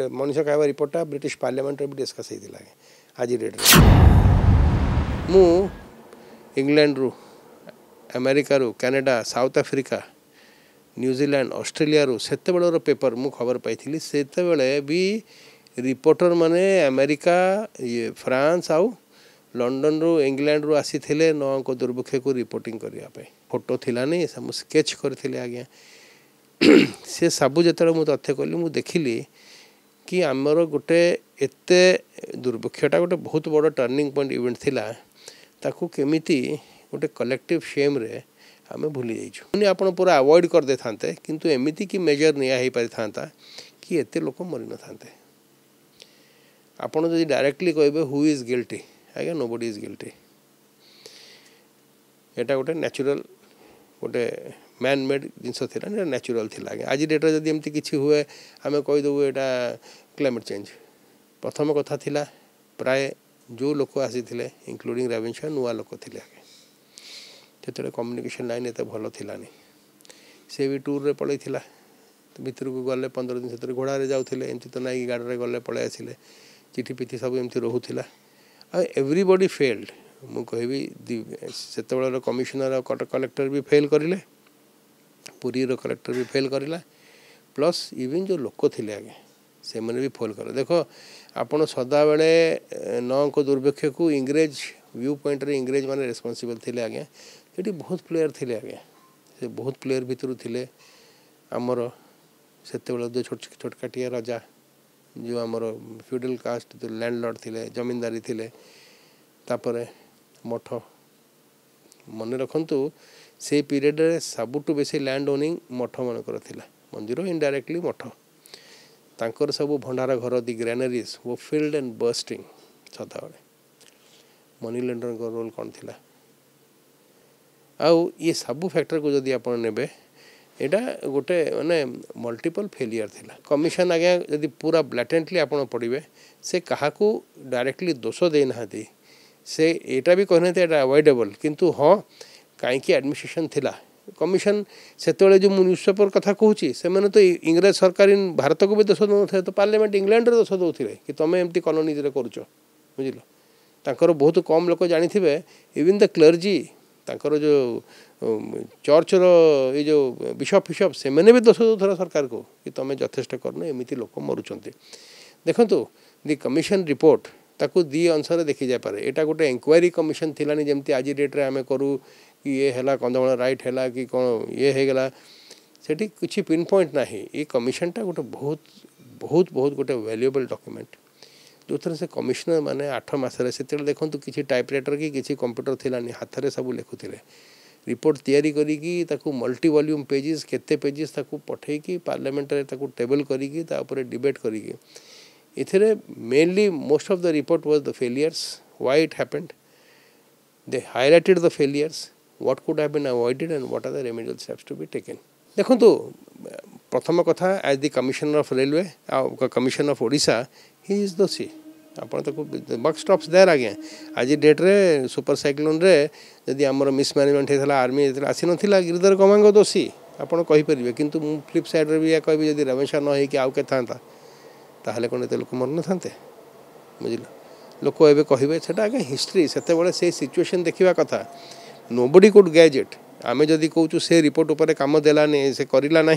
मनीष कायवा report British parliament भी discuss होता है आज डेट मु इंग्लैंड रु अमेरिका रु Canada south Africa New Zealand Australia रु सेते बेलर पेपर मु खबर पाई सेते बेले भी रिपोर्टर माने अमेरिका फ्रांस आउ लंडन रु इंग्लैंड रु आसी थिले नौंक दुर्भिक्ष को रिपोर्टिंग करिया पे फोटो थिला नहीं मु स्केच करथिले आज्ञा से सबू जत तथ्य कली मु देखिली कि आमर गोटे एते दुर्भिक्षटा गोटे बहुत बड़ टर्निंग पॉइंट इवेंट थिला ताकू केमिति गोटे कलेक्टिव शेम रे आम भूली जाइए आप पूरा अवॉइड कर दे था किंतु एमिती कि मेजर निया पारि था कि एते लोक मरी न था आपन जदि डायरेक्टली कहबे हु इज गिल्टी आगे नोबडी इज गिल्टी एटा गोटे नेचुरल गोटे मैन मेड जिनस थिला नेचुरल थिला आगे आज डेट रे जदि एमती किछि हुए आमे कहि दउ एटा क्लाइमेट चेंज प्रथम कथा थिला प्राय जो लोक आसी थिले इंक्लूडिंग रेवेन्शा नुआ लोक थिले जिते कम्युनिकेशन लाइन एत भल थी सी भी टूर रे पलई थिला भीतर को गले 15 दिन से घोड़ा रे जाउथिले एमती तो नाई गाड़ी रे गले पलई आसिले चिठी पिठी सब एमती रोहुथिला आ एवरीबॉडी फेल्ड मु कहबी सेते बेला कमिश्नर और कलेक्टर भी फेल करिले पुरी रो कलेक्टर भी फेल करिला प्लस इवन जो लोक थिले आगे से माने भी फेल कर देखो आपण सदा बेले नौ को दुर्भिक्ष को इंग्रज व्यू पॉइंट रे इंग्रज माने रेस्पोंसिबल थिले आगे ये बहुत प्लेयर थिले आगे से बहुत प्लेयर भितर थिले आमर सेते बेला जो छोट छोटकाटिया राजा जो आमर फ्यूडल कास्ट जो लैंडलॉर्ड थिले जमींदारी थिले तापरे मठ मन रखंतु से पीरियड रे सबुटू बेसी लैंड ओनिंग मठ मानकर थिला मंदिर इनडायरेक्टली मठ तांकर सब भंडार घर दि ग्रेनरीज वो फील्ड एंड बर्स्टिंग सदा मनी लैंडर का रोल कौन थिला आउ ये सब फैक्टर को जदि आप नेबे एटा गोटे माने मल्टीपल फेलियर थिला कमिशन आगे जदि पूरा ब्लैटेंटली आप पढ़े से क्या डायरेक्टली दोष देना से एटा भी कहना एटा अवॉइडेबल किंतु हाँ कहीं एडमिनिस्ट्रेशन थिला कमिशन सेतबेले जो न्यूज़पेपर कथा कहूँ से मैंने तो इंग्रज सरकार इन भारत को भी दोष दे तो पार्लियामेंट इंग्लैंड रे दोष दौले कि तुम एमती कॉलोनीज रे कर बुझल तांकर बहुत कम लोग जानी थे इवन द क्लर्जी तांकर जो चर्च रो ये जो बिशप फिशप से मैंने भी दोष दौर सरकार को कि तुम यथेष्ट करन एमती लोक मरुंच देखु दि कमिशन रिपोर्ट ताकू दी अंशर देखी जापे यहाँ गोटे एनक्वायरी कमिशन थिलानी जमती आज डेट रे आमे करू कि ये है कंधमाल राइट है कि कौन ये होगा से किसी पिन पॉइंट ना ये कमिशनटा गोटे बहुत बहुत बहुत गोटे वैल्यूएबल डॉक्यूमेंट जो थे से कमिशनर मैंने 8 मास देखूँ किसी टाइपराइटर कि किसी कंप्यूटर थिलानी हाथ में सब लिखुले रिपोर्ट तैयारी करी मल्टी वॉल्यूम पेजेस केते पेजेस पठेकी पार्लियामेंट रे टेबल करी डिबेट करी इथिरे mainly most of the report was the failures why it happened they highlighted the failures what could have been avoided and what are the remedial steps to be taken देखंतु प्रथम कथा as the commissioner of railway commission of Odisha he is दोषी buck stops there आगे आज date रे super cyclone रे जदि आमर मिसमैनेजमेंट होता आर्मी जो आसी ना गिरधर गमांग दोषी आपड़ कहींपर कि फ्लिप साइड रे भी कहि जदि रेवेन्शा न होगी आउ के था ताहले कौन एत लोक मर न था बुझल लोक एवं कहे सेटा आगे हिस्ट्री से सिचुएशन देखा कथा नोबडी कुड गेज इट आम जदि कहूँ से रिपोर्ट उपर कम देलानी से करा ना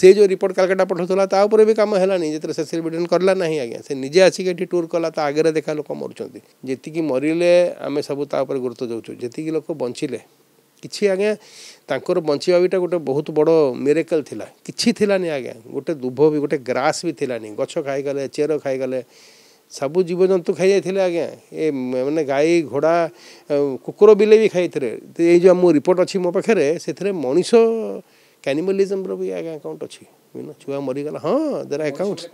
से जो रिपोर्ट कालकाटा पठाला तापर भी कम है जितने सेसिल बिडेन करला ना आज्ञा से निजे आसिक ये टूर कला आगे देखा लोक मरुँच जी मरले आम सब तापर गुरुत्व दौचु जी लोक बंचले किसी आज्ञा तांकर बंचिया भी गोटे बहुत बड़ मिरेकल थिला किछि थिलानी आज्ञा गोटे दुभ भी गोटे ग्रास भी थिलानी गछ खाईगले चेर खाईगले सबू जीवजंतु खाई जाते आज्ञा ए मैंने गाई घोड़ा कुकुर बिले भी खाई ये जो मो रिपोर्ट अच्छी मो पाखे से मनीष कैनिमलिज्म भी आज्ञा अकाउंट अच्छी छुआ मरीगला हाँ देर अकाउंट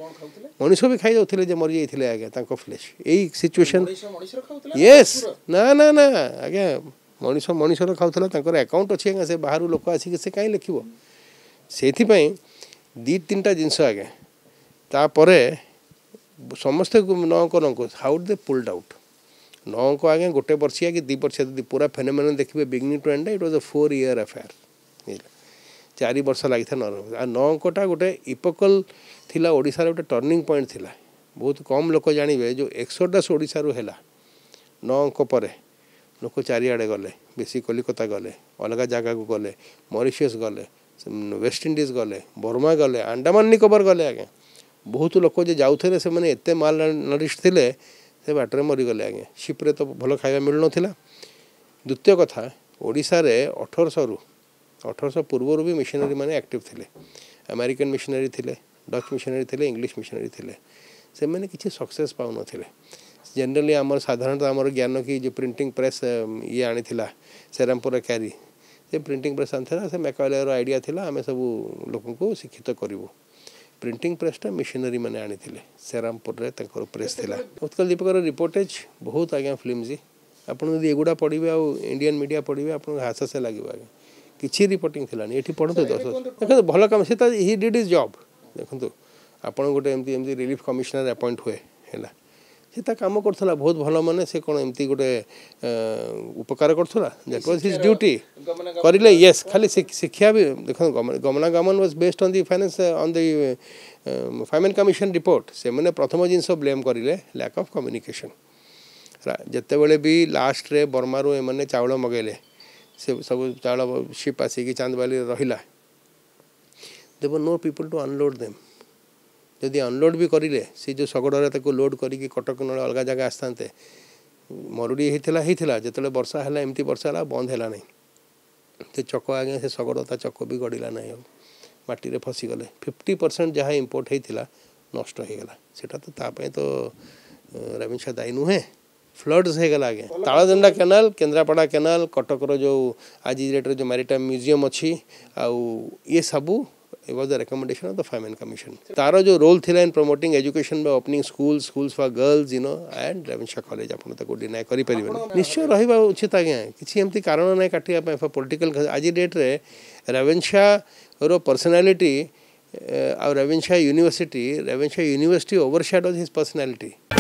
मनीष भी खाई जाते मरी जाते आज्ञा फ्लेश यही सिचुएशन येस ना ना ना आज्ञा मनीष मनीषर खाऊला अकाउंट अच्छी आज्ञा से बाहर लोक आसिक से कहीं लिख से 2-3टा जिनस आज्ञा तापर समस्ते नौक नौक हाउड दे पुल्ड आउट नौक आज्ञा गोटे वर्षिया कि 2 वर्षिया पूरा फेनोमेनन देखिए beginning to end it was a 4 year affair चार वर्ष लगी था नरक आ नौकटा गोटे इपकल थी ओडार गोटे टर्निंग पॉइंट थी बहुत कम लोक जानवे जो एक्सोडस ओडारू है नौक पर लोक चारिड़े गले बेसी कलिकता गले अलग जगह को गले मरीशियस गले वेस्टइंडीज गले बर्मा गले अंडमान निकोबार गले आज्ञा बहुत लोक जे जाते से मैंने एत माल नरिश थे से बाटर मरीगले आज्ञा शिप्रे तो भल खाया मिल ना। द्वितीय कथा ओडिशा रे 1800 पूर्वर भी मिशनरी माने एक्टिव थिले अमेरिकन मिशनरी थिले डच मिशनरी थिले इंग्लिश मिशनरी थिले से मैंने किसी सक्सेस पाऊ न थिले जनरली आम साधारणतः आम ज्ञान की जो प्रिंटिंग प्रेस ये आनी थिला सेरामपुर क्यारी से प्रिंटिंग प्रेस आनी से मैकालेर आइडिया थिला आम सब लोक को शिक्षित करूँ प्रिंटिंग प्रेसटा मिशनरी माने आनी थिले सेरामपुर प्रेस थिला। उत्कल दीपकर रिपोर्टेज बहुत आज्ञा फिल्मजी आपड़ी एगुड़ा पढ़वे आउ इंडियन मीडिया पढ़वे आप हाथ से लगे आगे किसी रिपोर्टिंग थी ये पढ़ते दर्शक देखो भल कम से हि डिड इज जॉब देखो आप गोटे एमती रिलीफ कमिशनर अपॉइंट हुए है सीता कम करा बहुत भल माने से कौन एमती गोटे उपकार करा दैट वाज हिज ड्यूटी करें येस खाली शिक्षा भी देखो गमनागमन was based on the finance on the finance commission report से मैंने प्रथम जिनस ब्लेम करें लैक ऑफ कम्युनिकेशन जितेबले भी लास्ट रे बर्मारू एम चाउल मगैले से सब चाउल शिप आसिक चांदवाली रहा दे were no people to unload them जदि अनलोड भी करें सी जो सगड़े लोड करी कटक ना अलग जगह आसता मरुड़ी होता होता जिते बर्षा है एमती वर्षा है बंद है से चक आज्ञा से सगड़ता चक भी गड़ला ना मटी फसीगले 50% जहाँ इम्पोर्ट होता नष्ट होगा तो रेवेन्शा दायी नुहे फ्लड्स है गला आगे तालादंडा केनाल केन्द्रापड़ा केनाल कटकर जो आज डेट जो मैरीटाइम म्यूजियम अच्छी आउ ये सबू it was the recommendation of the finance commission तारो जो रोल थिला in promoting education by opening schools for girls you know and Ravenshaw college आपको डिनाय करें निश्चय रहा उचित आज्ञा किसी एमती कारण ना काटिया पॉलिटिकल आज डेट रे रेवेन्शा रो पर्सनालिटी आउ Ravenshaw university overshadows his personality.